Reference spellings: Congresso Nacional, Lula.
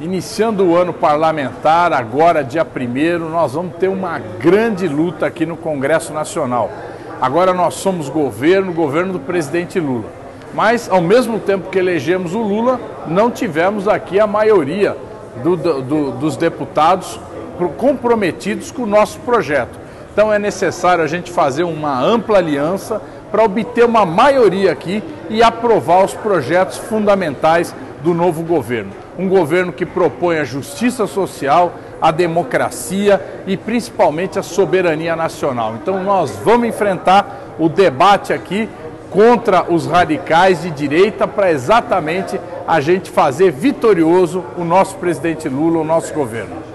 Iniciando o ano parlamentar, agora dia 1º, nós vamos ter uma grande luta aqui no Congresso Nacional. Agora nós somos governo do presidente Lula. Mas, ao mesmo tempo que elegemos o Lula, não tivemos aqui a maioria dos deputados comprometidos com o nosso projeto. Então é necessário a gente fazer uma ampla aliança para obter uma maioria aqui e aprovar os projetos fundamentais do novo governo. Um governo que propõe a justiça social, a democracia e principalmente a soberania nacional. Então nós vamos enfrentar o debate aqui contra os radicais de direita para exatamente a gente fazer vitorioso o nosso presidente Lula, o nosso governo.